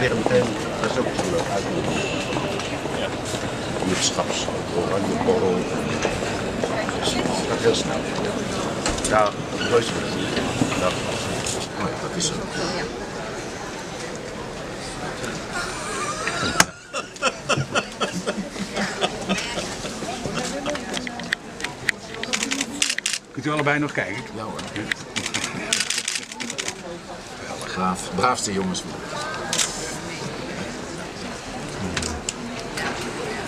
liggen meteen, dat is ook zo leuk uit. Om het schaps, oranje borrel. Dus dat gaat heel snel. Ja, dat is het. Nee, dat is het. Kunt u allebei nog kijken? Ja hoor. Wel de graaf, braafste jongens.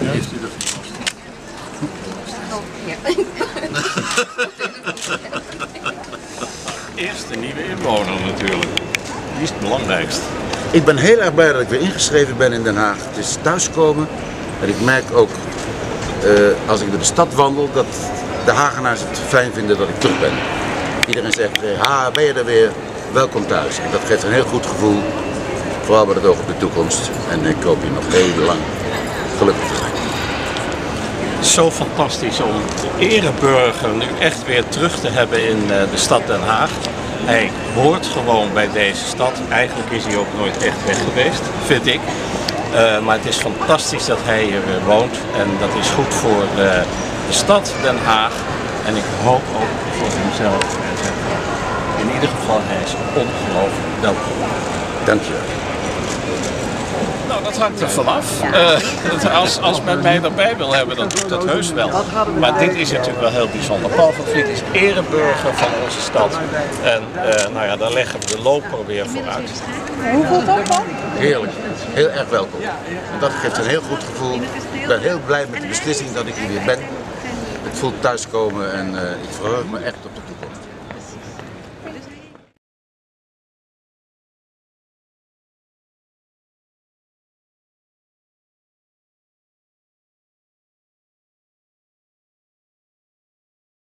Heeft u er van last? Oh, ja. Eerste nieuwe inwoner natuurlijk. Die is het belangrijkst. Ik ben heel erg blij dat ik weer ingeschreven ben in Den Haag. Het is thuiskomen. En ik merk ook als ik door de stad wandel dat de Hagenaars het fijn vinden dat ik terug ben. Iedereen zegt, ha, ben je er weer? Welkom thuis. En dat geeft een heel goed gevoel. Vooral met het oog op de toekomst. En ik hoop hier nog heel lang gelukkig te zijn. Zo fantastisch om Ereburger nu echt weer terug te hebben in de stad Den Haag. Hij hoort gewoon bij deze stad. Eigenlijk is hij ook nooit echt weg geweest, vind ik. Maar het is fantastisch dat hij hier weer woont. En dat is goed voor de stad Den Haag. En ik hoop ook voor hemzelf. In ieder geval, hij is ongelooflijk welkom. Dank je. Nou, dat hangt er vanaf. Als men mij erbij wil hebben, dan doet dat heus wel. Maar dit is natuurlijk wel heel bijzonder. Paul van Vliet is ereburger van onze stad. En nou ja, daar leggen we de loper weer vooruit. Hoe voelt dat dan? Heerlijk. Heel erg welkom. En dat geeft een heel goed gevoel. Ik ben heel blij met de beslissing dat ik hier weer ben. Het voelt thuiskomen en ik verheug me echt op de